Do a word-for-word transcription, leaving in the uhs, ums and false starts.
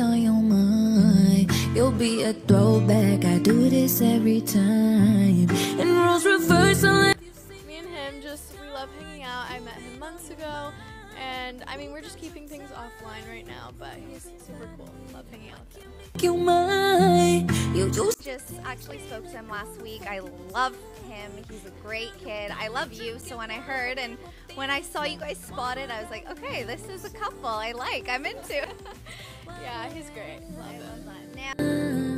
on your mind, you'll be a throwback. I do this every time, and roles reverse. Me and him, just we love hanging out. I met him months ago, and I mean we're just keeping things offline right now, but he's super cool. Love hanging out with him. You might, you just just actually spoke to him last week. I love him. He's a great kid. I love you. So when I heard and when I saw you guys spotted, I was like, okay, this is a couple I like. I'm into. Yeah, he's great. Love him.